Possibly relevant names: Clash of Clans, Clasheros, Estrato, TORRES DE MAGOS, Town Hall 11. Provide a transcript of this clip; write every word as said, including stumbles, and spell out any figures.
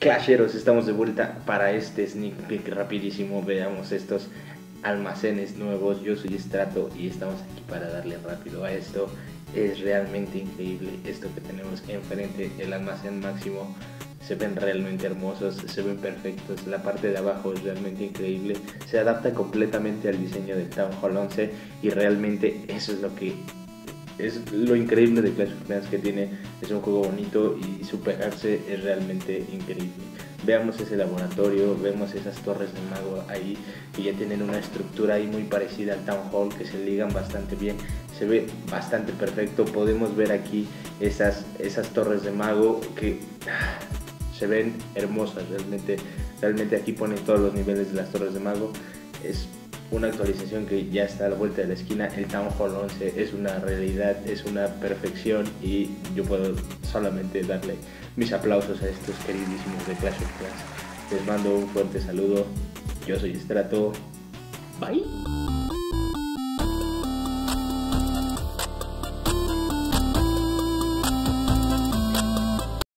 Clasheros, estamos de vuelta para este sneak peek rapidísimo. Veamos estos almacenes nuevos. Yo soy Estrato y estamos aquí para darle rápido a esto. Es realmente increíble esto que tenemos enfrente. El almacén máximo, se ven realmente hermosos, se ven perfectos. La parte de abajo es realmente increíble, se adapta completamente al diseño del Town Hall once y realmente eso es lo que es lo increíble de Clash of Clans, que tiene, es un juego bonito y superarse es realmente increíble. Veamos ese laboratorio, vemos esas torres de mago ahí, que ya tienen una estructura ahí muy parecida al Town Hall, que se ligan bastante bien, se ve bastante perfecto. Podemos ver aquí esas, esas torres de mago que se ven hermosas, realmente, realmente aquí ponen todos los niveles de las torres de mago. Es una actualización que ya está a la vuelta de la esquina. El Town Hall once es una realidad, es una perfección y yo puedo solamente darle mis aplausos a estos queridísimos de Clash of Clans. Les mando un fuerte saludo, yo soy Estrato, bye.